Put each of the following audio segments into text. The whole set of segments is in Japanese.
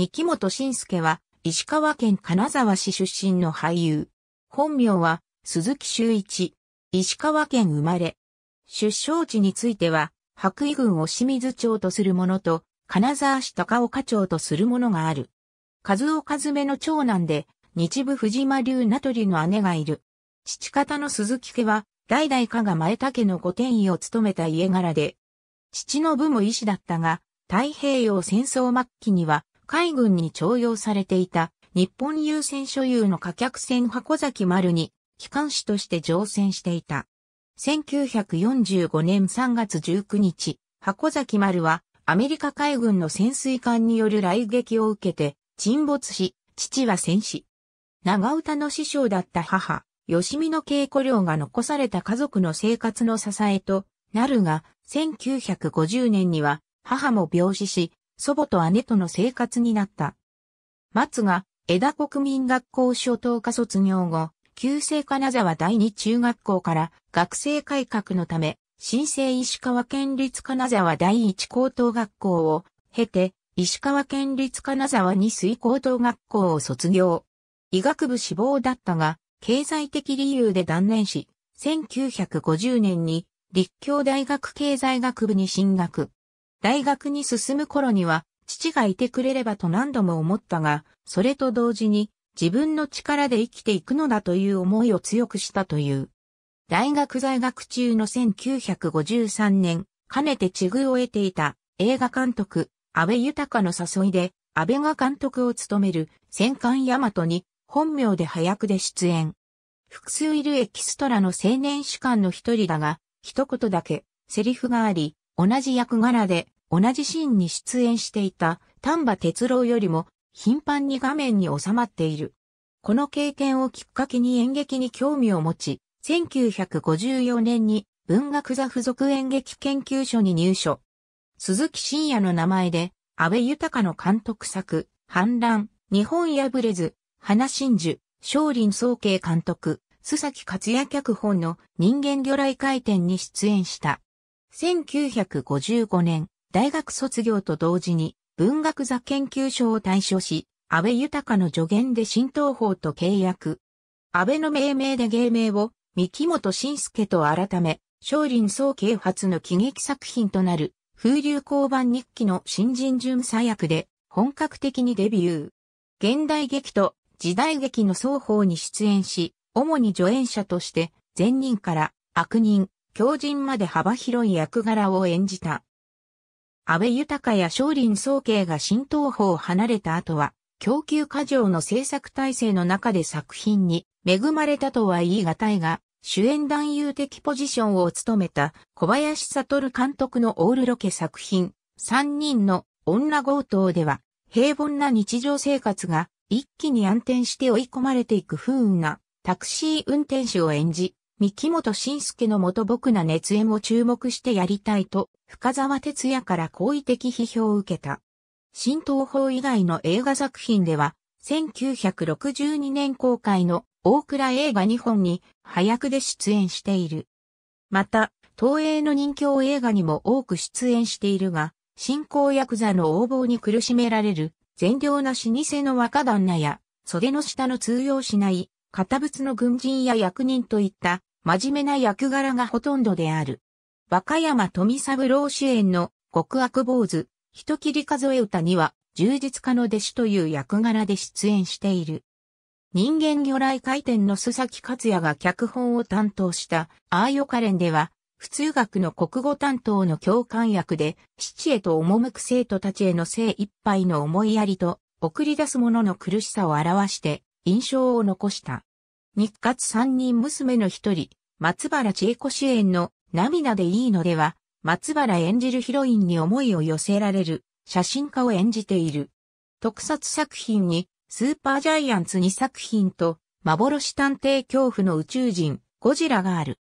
三木本真介は、石川県金沢市出身の俳優。本名は、鈴木周一。石川県生まれ。出生地については、白衣郡を清水町とするものと、金沢市高岡町とするものがある。数岡詰の長男で、日部藤間流名取の姉がいる。父方の鈴木家は、代々加賀前竹の御典医を務めた家柄で、父の部も医師だったが、太平洋戦争末期には、海軍に徴用されていた日本郵船所有の貨客船箱崎丸に機関士として乗船していた。1945年3月19日、箱崎丸はアメリカ海軍の潜水艦による雷撃を受けて沈没し、父は戦死。長唄の師匠だった母、吉美の桂子寮が残された家族の生活の支えとなるが、1950年には母も病死し、祖母と姉との生活になった。松が、枝国民学校初等科卒業後、旧制金沢第二中学校から学生改革のため、新制石川県立金沢第一高等学校を経て、石川県立金沢二水高等学校を卒業。医学部志望だったが、経済的理由で断念し、1950年に立教大学経済学部に進学。大学に進む頃には、父がいてくれればと何度も思ったが、それと同時に、自分の力で生きていくのだという思いを強くしたという。大学在学中の1953年、かねて知遇を得ていた映画監督、阿部豊の誘いで、阿部が監督を務める戦艦大和に、本名で葉役で出演。複数いるエキストラの青年士官の一人だが、一言だけ、セリフがあり、同じ役柄で同じシーンに出演していた丹波哲郎よりも頻繁に画面に収まっている。この経験をきっかけに演劇に興味を持ち、1954年に文学座附属演劇研究所に入所。鈴木伸也の名前で、阿部豊の監督作、反乱、日本破れず、花真珠、松林宗慶監督、須崎克也脚本の人間魚雷回転に出演した。1955年、大学卒業と同時に文学座研究所を退所し、阿部豊の助言で新東宝と契約。阿部の命名で芸名を三木本真介と改め、松林宗慶初の喜劇作品となる風流交番日記の新人巡査役で本格的にデビュー。現代劇と時代劇の双方に出演し、主に助演者として善人から悪人、狂人まで幅広い役柄を演じた。阿部豊や松林宗慶が新東宝を離れた後は、供給過剰の制作体制の中で作品に恵まれたとは言い難いが、主演男優的ポジションを務めた小林悟監督のオールロケ作品、三人の女強盗では、平凡な日常生活が一気に暗転して追い込まれていく不運なタクシー運転手を演じ、三木本真介の素朴な熱演を注目してやりたいと、深沢哲也から好意的批評を受けた。新東宝以外の映画作品では、1962年公開の大倉映画2本に、葉役で出演している。また、東映の任侠映画にも多く出演しているが、新興ヤクザの横暴に苦しめられる、善良な老舗の若旦那や、袖の下の通用しない、堅物の軍人や役人といった、真面目な役柄がほとんどである。若山富三郎主演の極悪坊主、人斬り数え歌には柔術家の弟子という役柄で出演している。人間魚雷回転の須崎克也が脚本を担当したあーよかれんでは、普通学の国語担当の教官役で、父へと赴く生徒たちへの精一杯の思いやりと、送り出す者の苦しさを表して印象を残した。日活三人娘の一人、松原千恵子主演の涙でいいのでは、松原演じるヒロインに思いを寄せられる写真家を演じている。特撮作品にスーパージャイアンツ2作品と幻探偵恐怖の宇宙人ゴジラがある。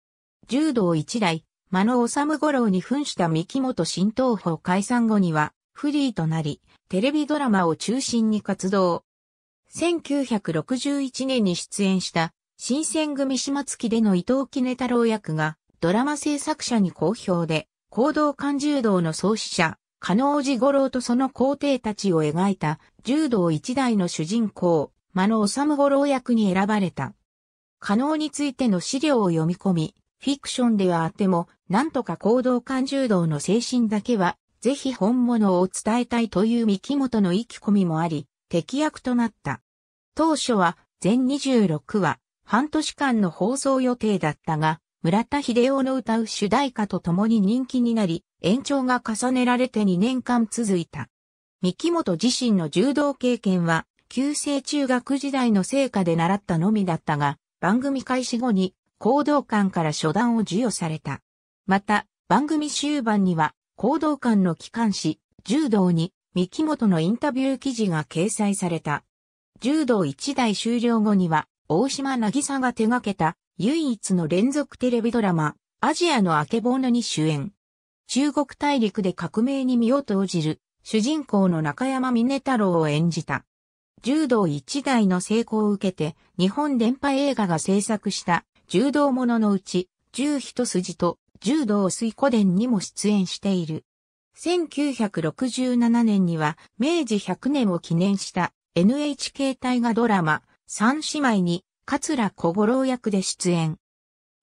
柔道一代、間野修五郎に扮した三木本新東宝解散後にはフリーとなり、テレビドラマを中心に活動。1961年に出演した新選組始末期での伊藤杵太郎役がドラマ制作者に好評で、講道館柔道の創始者、嘉納治五郎とその皇帝たちを描いた柔道一代の主人公、間野修五郎役に選ばれた。嘉納についての資料を読み込み、フィクションではあっても、なんとか講道館柔道の精神だけは、ぜひ本物を伝えたいという三木本の意気込みもあり、適役となった。当初は、全26話、半年間の放送予定だったが、村田秀夫の歌う主題歌と共に人気になり、延長が重ねられて2年間続いた。三木本自身の柔道経験は、旧制中学時代の聖火で習ったのみだったが、番組開始後に、講道館から初段を授与された。また、番組終盤には、講道館の機関紙、柔道に、三木本のインタビュー記事が掲載された。柔道一代終了後には、大島渚が手掛けた、唯一の連続テレビドラマ、アジアのあけぼのに主演。中国大陸で革命に身を投じる、主人公の中山峰太郎を演じた。柔道一代の成功を受けて、日本電波映画が制作した、柔道もののうち、柔一筋と柔道水湖伝にも出演している。1967年には明治100年を記念した NHK 大河ドラマ三姉妹に桂小五郎役で出演。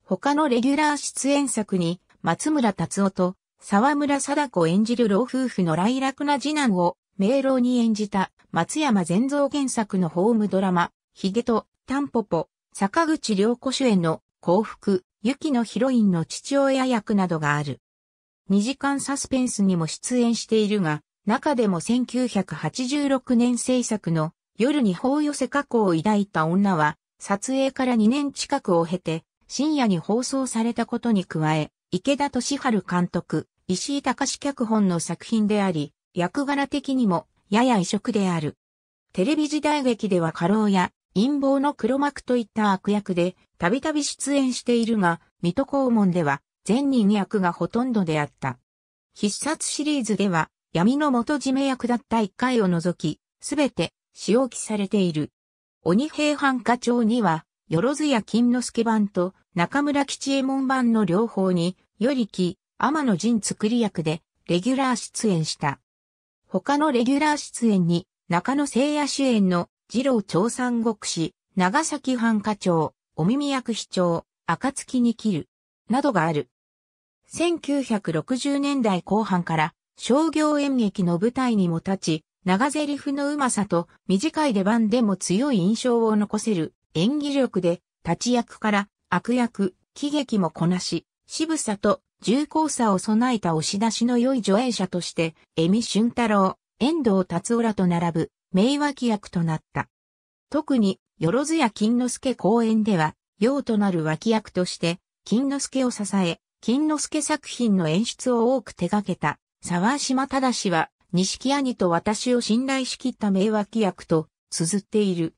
他のレギュラー出演作に松村達夫と沢村貞子演じる老夫婦の来楽な次男を明朗に演じた松山善蔵原作のホームドラマヒゲとタンポポ、坂口良子主演の幸福、雪のヒロインの父親役などがある。2時間サスペンスにも出演しているが、中でも1986年制作の夜に頬寄せ過去を抱いた女は、撮影から2年近くを経て、深夜に放送されたことに加え、池田敏春監督、石井隆脚本の作品であり、役柄的にもやや異色である。テレビ時代劇では家老や、陰謀の黒幕といった悪役で、たびたび出演しているが、水戸黄門では、善人役がほとんどであった。必殺シリーズでは、闇の元締め役だった1回を除き、すべて、仕置きされている。鬼平犯科帳には、よろずや金之助版と、中村吉右衛門版の両方に、よりき、天野陣作り役で、レギュラー出演した。他のレギュラー出演に、中野聖也主演の、次郎長三国志、長崎藩課長、お耳役市長、暁に切る、などがある。1960年代後半から商業演劇の舞台にも立ち、長台詞のうまさと短い出番でも強い印象を残せる演技力で、立役から悪役、喜劇もこなし、渋さと重厚さを備えた押し出しの良い助演者として、江見俊太郎、遠藤達夫らと並ぶ、名脇役となった。特に、よろずや金之助公演では、要となる脇役として、金之助を支え、金之助作品の演出を多く手掛けた、沢島忠は、錦兄と私を信頼しきった名脇役と、綴っている。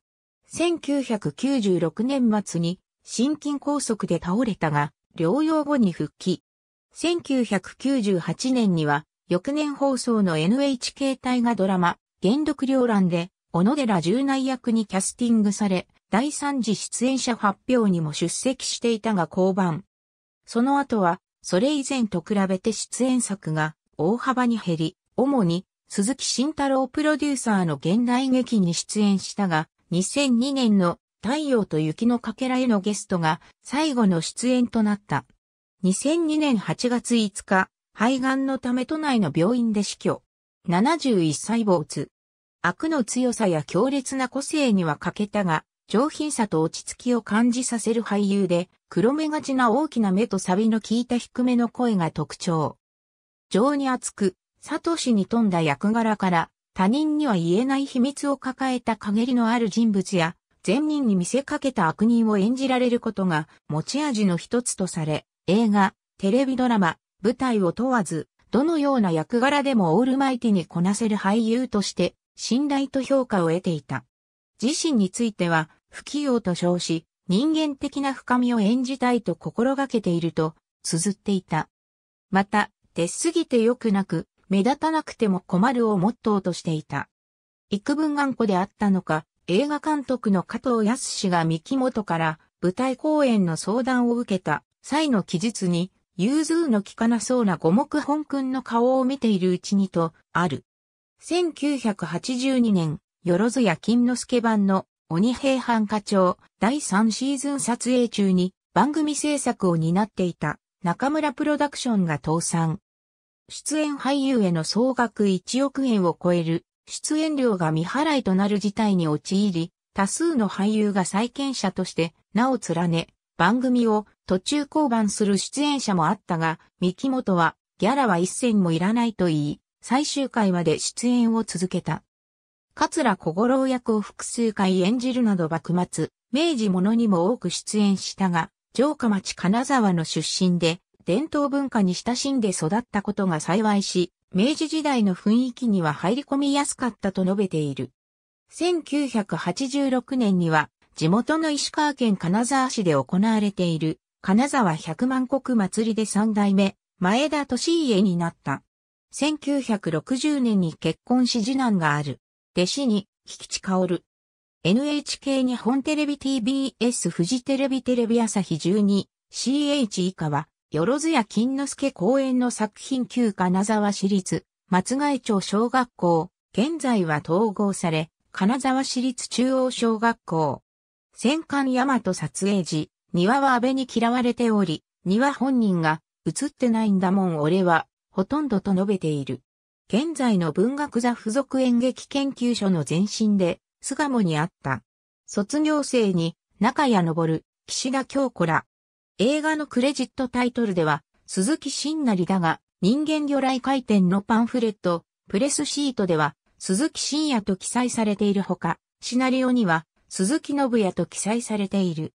1996年末に、心筋梗塞で倒れたが、療養後に復帰。1998年には、翌年放送の NHK 大河ドラマ、元禄繚乱で、小野寺十内役にキャスティングされ、第3次出演者発表にも出席していたが降板。その後は、それ以前と比べて出演作が大幅に減り、主に鈴木慎太郎プロデューサーの現代劇に出演したが、2002年の太陽と雪のかけらへのゲストが最後の出演となった。2002年8月5日、肺がんのため都内の病院で死去。71歳没。悪の強さや強烈な個性には欠けたが、上品さと落ち着きを感じさせる俳優で、黒目がちな大きな目とサビの効いた低めの声が特徴。情に厚く、サトシに富んだ役柄から、他人には言えない秘密を抱えた陰りのある人物や、善人に見せかけた悪人を演じられることが持ち味の一つとされ、映画、テレビドラマ、舞台を問わず、どのような役柄でもオールマイティにこなせる俳優として信頼と評価を得ていた。自身については不器用と称し人間的な深みを演じたいと心がけていると綴っていた。また、出すぎて良くなく目立たなくても困るをモットーとしていた。幾分頑固であったのか、映画監督の加藤康が三木本から舞台公演の相談を受けた際の記述に融通の利かなそうな五目本君の顔を見ているうちにと、ある。1982年、よろずや金之助版の鬼平犯科帳第3シーズン撮影中に番組制作を担っていた中村プロダクションが倒産。出演俳優への総額1億円を超える出演料が未払いとなる事態に陥り、多数の俳優が債権者として名を連ね、番組を途中降板する出演者もあったが、三木本はギャラは一銭もいらないと言い、最終回まで出演を続けた。桂小五郎役を複数回演じるなど幕末、明治ものにも多く出演したが、城下町金沢の出身で、伝統文化に親しんで育ったことが幸いし、明治時代の雰囲気には入り込みやすかったと述べている。1986年には、地元の石川県金沢市で行われている、金沢百万石祭りで3代目、前田利家になった。1960年に結婚し次男がある。弟子に、菊池薫。NHK 日本テレビ TBS フジテレビテレビ朝日12CH 以下は、よろずや金之助公演の作品旧金沢市立、松ヶ江町小学校、現在は統合され、金沢市立中央小学校。戦艦大和撮影時、庭は安倍に嫌われており、庭本人が、映ってないんだもん俺は、ほとんどと述べている。現在の文学座附属演劇研究所の前身で、巣鴨にあった。卒業生に、中谷昇、岸田京子ら。映画のクレジットタイトルでは、鈴木真成だが、人間魚雷回転のパンフレット、プレスシートでは、鈴木真也と記載されているほか、シナリオには、鈴木信也と記載されている。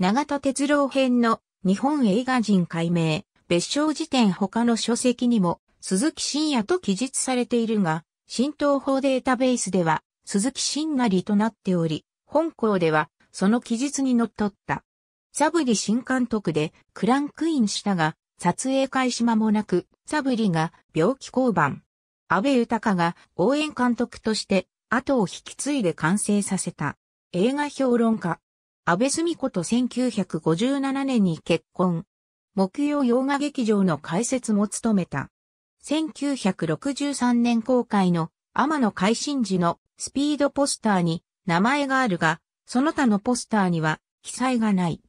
永田哲郎編の日本映画人解明、別称辞典他の書籍にも、鈴木真也と記述されているが、新東宝データベースでは、鈴木真成となっており、本校では、その記述にのっとった。サブリ新監督でクランクインしたが、撮影開始間もなく、サブリが病気降板。阿部豊が応援監督として、後を引き継いで完成させた。映画評論家。阿部須美子と1957年に結婚。木曜洋画劇場の解説も務めた。1963年公開の天野海真嗣のスピードポスターに名前があるが、その他のポスターには記載がない。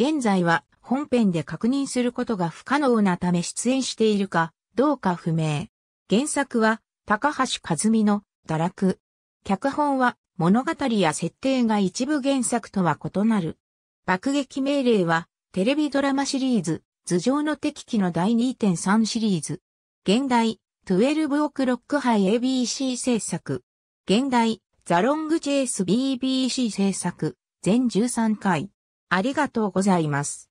現在は本編で確認することが不可能なため出演しているかどうか不明。原作は高橋和美の堕落。脚本は物語や設定が一部原作とは異なる。爆撃命令はテレビドラマシリーズ頭上の敵機の第 2.3 シリーズ。現代12オクロック杯 ABC 制作。現代ザロングチェイス BBC 制作。全13回。ありがとうございます。